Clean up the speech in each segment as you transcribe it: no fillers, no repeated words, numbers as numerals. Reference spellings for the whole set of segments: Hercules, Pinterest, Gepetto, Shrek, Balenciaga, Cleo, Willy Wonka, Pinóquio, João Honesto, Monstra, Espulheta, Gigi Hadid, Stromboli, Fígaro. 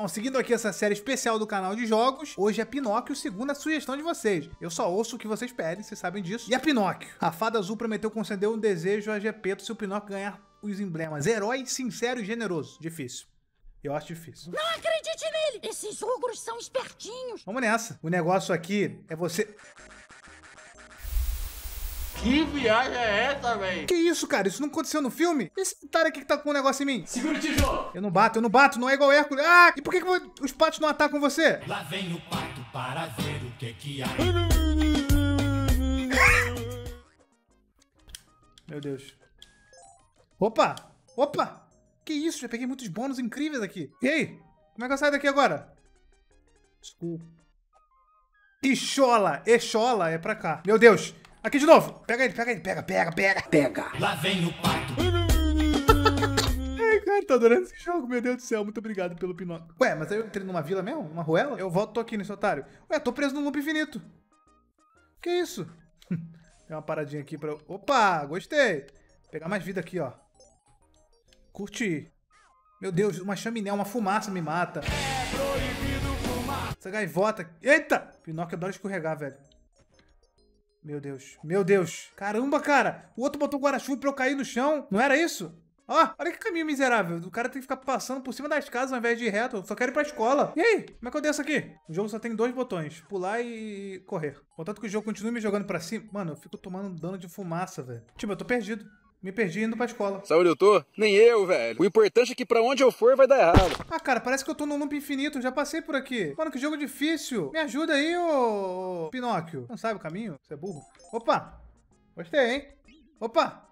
Bom, seguindo aqui essa série especial do canal de jogos, hoje é Pinóquio, segundo a sugestão de vocês. Eu só ouço o que vocês pedem, vocês sabem disso. E é Pinóquio. A Fada Azul prometeu conceder um desejo a Gepetto se o Pinóquio ganhar os emblemas. Herói, sincero e generoso. Difícil. Eu acho difícil. Não acredite nele! Esses ogros são espertinhos. Vamos nessa. O negócio aqui é você... Que viagem é essa, velho? Que isso, cara? Isso não aconteceu no filme? Esse otário aqui que tá com um negócio em mim. Segura o tijolo. Eu não bato, não é igual Hércules. Ah, e por que os patos não atacam você? Lá vem o pato para ver o que há. Meu Deus. Opa, opa. Que isso, já peguei muitos bônus incríveis aqui. E aí? Como é que eu saio daqui agora? Desculpa. Exola é pra cá. Meu Deus. Aqui de novo. Pega ele. Lá vem o pato. Ai, cara, tô adorando esse jogo. Meu Deus do céu, muito obrigado pelo Pinóquio. Ué, mas eu entrei numa vila mesmo? Uma ruela? Eu volto, tô aqui nesse otário. Ué, tô preso num loop infinito. Que isso? Tem uma paradinha aqui pra... Opa, gostei. Vou pegar mais vida aqui, ó. Curti. Meu Deus, uma chaminé, uma fumaça me mata. É proibido fumar. Essa gaivota... Eita! Pinóquio adora escorregar, velho. Meu Deus. Caramba, cara. O outro botou guarda-chuva pra eu cair no chão. Não era isso? Ó, olha que caminho miserável. O cara tem que ficar passando por cima das casas ao invés de ir reto. Eu só quero ir pra escola. E aí? Como é que eu desço aqui? O jogo só tem dois botões. Pular e correr. Contanto que o jogo continue me jogando pra cima... Mano, eu fico tomando dano de fumaça, velho. Tipo, eu tô perdido. Me perdi indo pra escola. Sabe onde eu tô? Nem eu, velho. O importante é que pra onde eu for vai dar errado. Ah, cara, parece que eu tô num loop infinito. Já passei por aqui. Mano, que jogo difícil. Me ajuda aí, ô Pinóquio. Não sabe o caminho? Você é burro. Opa. Gostei, hein? Opa.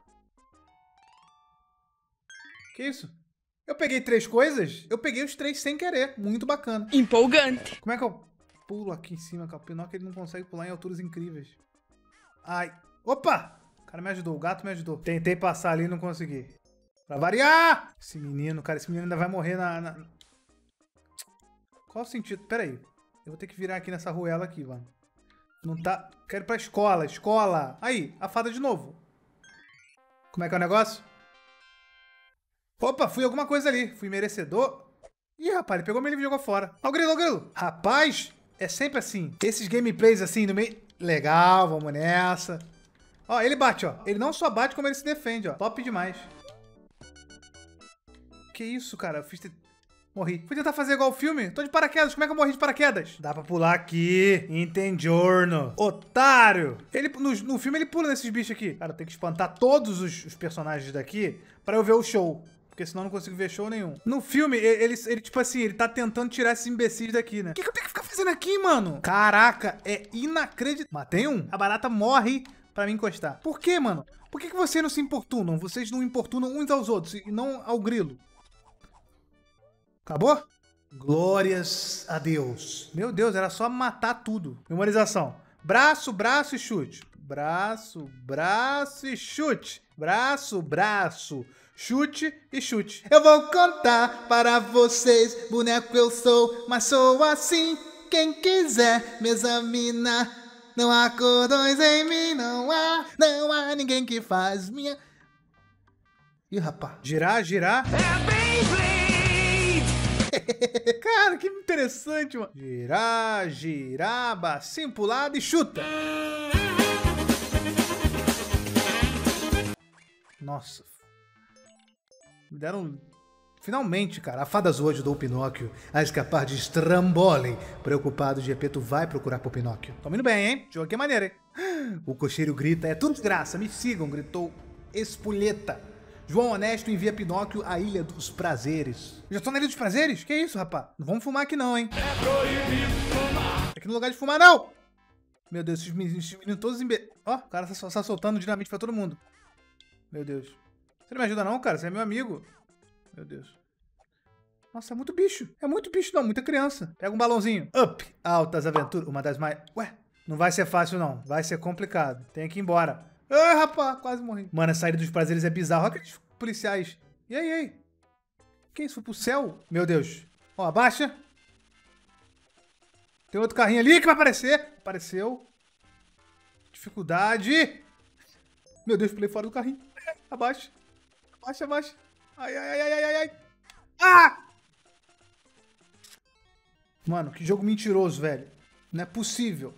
Que isso? Eu peguei três coisas? Eu peguei os três sem querer. Muito bacana. Empolgante. Como é que eu pulo aqui em cima, cara? O Pinóquio ele não consegue pular em alturas incríveis. Ai. Opa. O cara me ajudou, o gato me ajudou. Tentei passar ali e não consegui. Pra variar! Esse menino, cara, esse menino ainda vai morrer na... Qual o sentido? Pera aí. Eu vou ter que virar aqui nessa ruela aqui, mano. Não tá... Quero ir pra escola, escola! Aí, a fada de novo. Como é que é o negócio? Opa, fui alguma coisa ali. Fui merecedor. Ih, rapaz, ele pegou meu livro e jogou fora. Ó o grilo, ó o grilo! Rapaz, é sempre assim. Esses gameplays assim no meio... Legal, vamos nessa... Ó, ele bate, ó. Ele não só bate, como ele se defende, ó. Top demais. Que isso, cara? Eu fiz... Morri. Fui tentar fazer igual o filme. Tô de paraquedas. Como é que eu morri de paraquedas? Dá pra pular aqui. Entendiorno. Otário. Ele, no filme ele pula nesses bichos aqui. Cara, eu tenho que espantar todos os personagens daqui pra eu ver o show. Porque senão eu não consigo ver show nenhum. No filme, ele tipo assim, ele tá tentando tirar esses imbecis daqui, né? O que eu tenho que ficar fazendo aqui, mano? Caraca, é inacreditável. Matei um. A barata morre... Pra me encostar. Por que, mano? Por que vocês não se importunam? Vocês não importunam uns aos outros e não ao grilo. Acabou? Glórias a Deus. Meu Deus, era só matar tudo. Memorização. Braço, braço e chute. Braço, braço e chute. Braço, braço. Chute e chute. Eu vou contar para vocês. Boneco eu sou, mas sou assim. Quem quiser me examinar. Não há cordões em mim, não há ninguém que faz minha... Ih, rapaz. Girar. É cara, que interessante, mano. Girar, bacinho pro lado e chuta. Nossa. Me deram... Finalmente, cara, a Fada Azul ajudou o Pinóquio a escapar de Stromboli. Preocupado, Gepetto vai procurar por Pinóquio. Tamo indo bem, hein? Jogo que é maneiro, hein? O cocheiro grita, é tudo desgraça, me sigam, gritou Espulheta. João Honesto envia Pinóquio à Ilha dos Prazeres. Já tô na Ilha dos Prazeres? Que isso, rapá? Não vamos fumar aqui não, hein? É proibido fumar. Aqui no lugar de fumar, não! Meu Deus, esses meninos todos... Ó, o cara tá soltando dinamite pra todo mundo. Meu Deus. Você não me ajuda não, cara? Você é meu amigo. Meu Deus. Nossa, é muito bicho. É muito bicho não, muita criança. Pega um balãozinho. Up. Altas aventuras. Uma das mais... Ué, não vai ser fácil não. Vai ser complicado. Tem que ir embora. Ai, rapaz, quase morri. Mano, a saída dos prazeres é bizarro. Olha aqueles policiais. E aí? Que isso? Foi pro céu? Meu Deus. Ó, abaixa. Tem outro carrinho ali que vai aparecer. Apareceu. Dificuldade. Meu Deus, pulei fora do carrinho. Abaixa. Abaixa. Ai, ai, ai, ai, ai, ai. Ah! Mano, que jogo mentiroso, velho. Não é possível.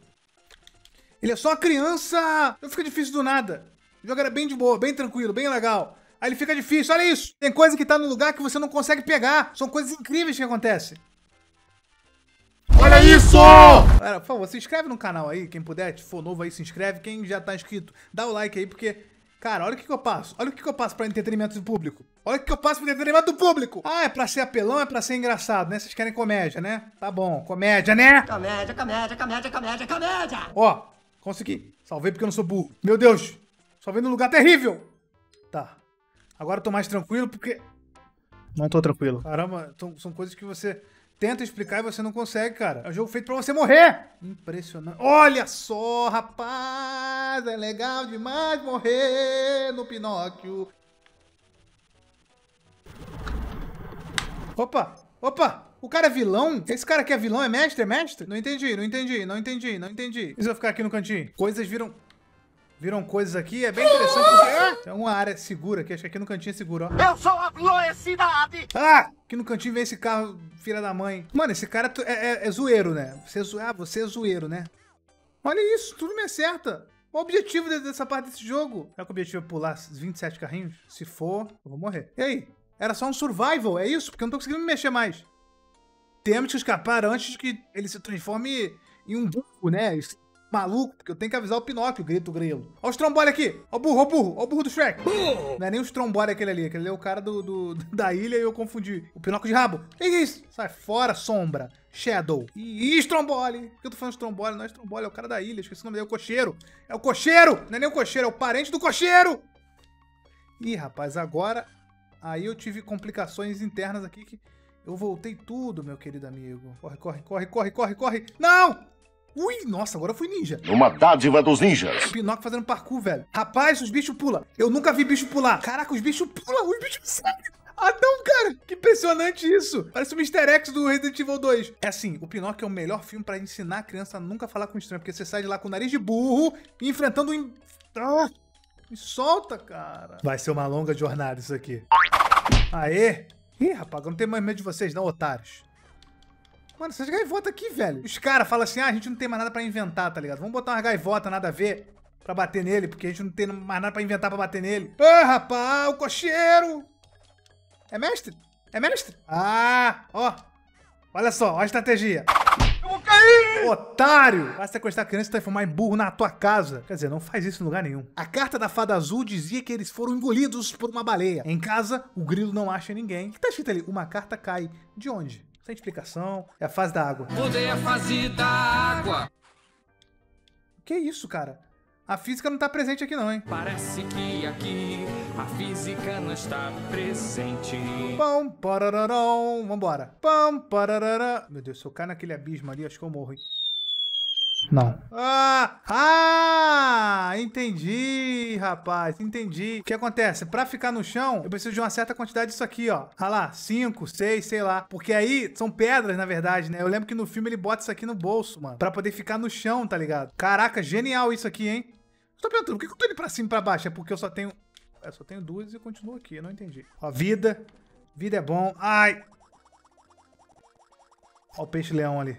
Ele é só uma criança. Não fica difícil do nada. O jogo era bem de boa, bem tranquilo, bem legal. Aí ele fica difícil, olha isso. Tem coisa que tá no lugar que você não consegue pegar. São coisas incríveis que acontecem. Olha isso! Galera, por favor, se inscreve no canal aí, quem puder, se for novo aí, se inscreve. Quem já tá inscrito, dá o like aí, porque... Cara, olha o que eu passo. Olha o que eu passo pra entretenimento do público. Olha o que eu passo pra entretenimento do público. Ah, é pra ser apelão, é pra ser engraçado, né? Vocês querem comédia, né? Tá bom, comédia, né? Comédia, comédia, comédia, comédia, comédia. Ó, consegui. Salvei porque eu não sou burro. Meu Deus, salvei num lugar terrível. Tá, agora eu tô mais tranquilo porque... Não tô tranquilo. Caramba, são coisas que você tenta explicar e você não consegue, cara. É um jogo feito pra você morrer. Impressionante. Olha só, rapaz. É legal demais morrer no Pinóquio. Opa, opa. O cara é vilão? Esse cara aqui é vilão? É mestre? É mestre? Não entendi, não entendi, não entendi, não entendi. E se eu ficar aqui no cantinho? Coisas viram... Viram coisas aqui, é bem interessante porque... Tem uma área segura aqui, acho que aqui no cantinho é seguro, ó. Eu sou a Cleo Cidade! Ah! Aqui no cantinho vem esse carro, filha da mãe. Mano, esse cara é zoeiro, né? Você é zoeiro, né? Olha isso, tudo me acerta. Qual o objetivo dessa parte desse jogo? Será que o objetivo é pular 27 carrinhos? Se for, eu vou morrer. E aí? Era só um survival, é isso? Porque eu não tô conseguindo me mexer mais. Temos que escapar antes que ele se transforme em um burro, né? Maluco, porque eu tenho que avisar o Pinóquio, grito grilo. Ó o Stromboli aqui, ó o burro, ó o burro, ó o burro do Shrek. Burro. Não é nem o Stromboli aquele ali é o cara da ilha e eu confundi. O Pinóquio de rabo. Que isso? Sai fora, sombra, Shadow. E Stromboli. Por que eu tô falando Stromboli? Não é Stromboli, é o cara da ilha, esqueci o nome dele, é o cocheiro. É o cocheiro, não é nem o cocheiro, é o parente do cocheiro. Ih, rapaz, agora, aí eu tive complicações internas aqui que eu voltei tudo, meu querido amigo. Corre, corre, corre, corre, corre, corre. Não! Ui, nossa, agora eu fui ninja. Uma dádiva dos ninjas. O Pinóquio fazendo parkour, velho. Rapaz, os bichos pulam. Eu nunca vi bicho pular. Caraca, os bichos pulam, os bichos saem. Ah, não, cara, que impressionante isso. Parece o Mr. X do Resident Evil 2. É assim, o Pinóquio é o melhor filme pra ensinar a criança a nunca falar com estranho, porque você sai de lá com o nariz de burro e enfrentando um... Ah, me solta, cara. Vai ser uma longa jornada isso aqui. Aê. Ih, rapaz, eu não tenho mais medo de vocês não, otários. Mano, essas gaivotas aqui, velho. Os caras falam assim, ah, a gente não tem mais nada pra inventar, tá ligado? Vamos botar uma gaivota, nada a ver, pra bater nele, porque a gente não tem mais nada pra inventar pra bater nele. Ah, rapaz, o cocheiro! É mestre? É mestre? Ah, ó. Olha só, ó a estratégia. Eu vou cair! Otário! Vai sequestrar criança e transformar em burro na tua casa. Quer dizer, não faz isso em lugar nenhum. A carta da fada azul dizia que eles foram engolidos por uma baleia. Em casa, o grilo não acha ninguém. O que tá escrito ali? Uma carta cai. De onde? Sem explicação. É a fase da água. Mudei a fase da água. Que isso, cara? A física não tá presente aqui não, hein? Parece que aqui a física não está presente. Pão, parararão. Vambora. Pão, pararará. Meu Deus, se eu cair naquele abismo ali, acho que eu morro, hein? Não. Ah! Entendi, rapaz. Entendi. O que acontece? Pra ficar no chão, eu preciso de uma certa quantidade disso aqui, ó. Ah lá, 5, 6, sei lá. Porque aí são pedras, na verdade, né? Eu lembro que no filme ele bota isso aqui no bolso, mano. Pra poder ficar no chão, tá ligado? Caraca, genial isso aqui, hein? Eu tô perguntando, por que eu tô indo pra cima e pra baixo? É porque eu só tenho... Eu só tenho duas e eu continuo aqui. Eu não entendi. Ó, vida. Vida é bom. Ai! Ó o peixe-leão ali.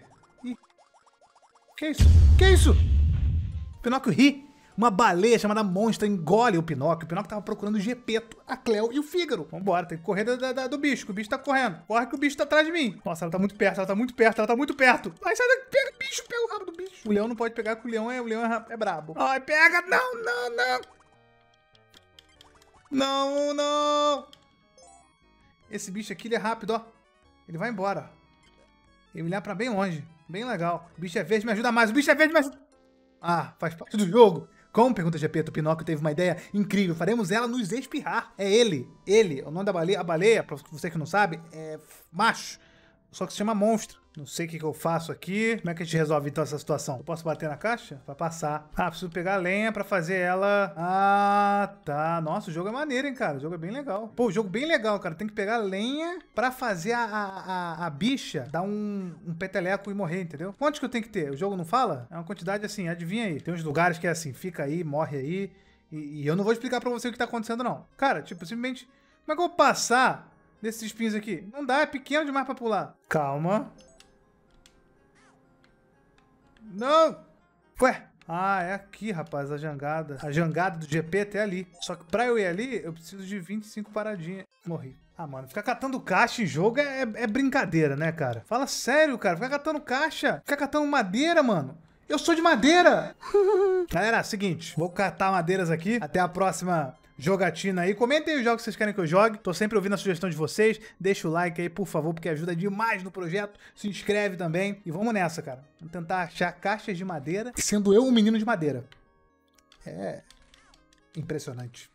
Que isso? Que isso? O Pinóquio ri. Uma baleia chamada Monstra engole o Pinóquio. O Pinóquio tava procurando o Gepetto, a Cleo e o Fígaro. Vambora, tem que correr do bicho, que o bicho tá correndo. Corre que o bicho tá atrás de mim. Nossa, ela tá muito perto, ela tá muito perto, ela tá muito perto. Vai, sai daqui, pega o bicho, pega o rabo do bicho. O leão não pode pegar, porque o leão é brabo. Ai, pega, não, não, não. Não, não. Esse bicho aqui, ele é rápido, ó. Ele vai embora. Ele olhar pra bem longe. Bem legal. O bicho é verde, me ajuda mais. O bicho é verde, me ajuda... Ah, faz parte do jogo. Como pergunta Gepetto, o Pinóquio teve uma ideia incrível. Faremos ela nos espirrar. É ele. Ele, o nome da baleia. A baleia, pra você que não sabe, é macho. Só que se chama Monstra. Não sei o que eu faço aqui. Como é que a gente resolve então essa situação? Eu posso bater na caixa? Vai passar. Ah, preciso pegar a lenha pra fazer ela... Ah, tá. Nossa, o jogo é maneiro, hein, cara. O jogo é bem legal. Pô, o jogo bem legal, cara. Tem que pegar lenha pra fazer a bicha dar um peteleco e morrer, entendeu? Quantos que eu tenho que ter? O jogo não fala? É uma quantidade assim, adivinha aí. Tem uns lugares que é assim, fica aí, morre aí. E eu não vou explicar pra você o que tá acontecendo, não. Cara, tipo, simplesmente... Como é que eu vou passar... Desses espinhos aqui. Não dá, é pequeno demais pra pular. Calma. Não! Ué! Ah, é aqui, rapaz, a jangada. A jangada do Gepetto é ali. Só que pra eu ir ali, eu preciso de 25 paradinhas. Morri. Ah, mano, ficar catando caixa em jogo é brincadeira, né, cara? Fala sério, cara. Ficar catando caixa. Ficar catando madeira, mano. Eu sou de madeira! Galera, seguinte. Vou catar madeiras aqui. Até a próxima jogatina aí. Comentem os jogos que vocês querem que eu jogue. Tô sempre ouvindo a sugestão de vocês. Deixa o like aí, por favor, porque ajuda demais no projeto. Se inscreve também. E vamos nessa, cara. Vamos tentar achar caixas de madeira, sendo eu um menino de madeira. É impressionante.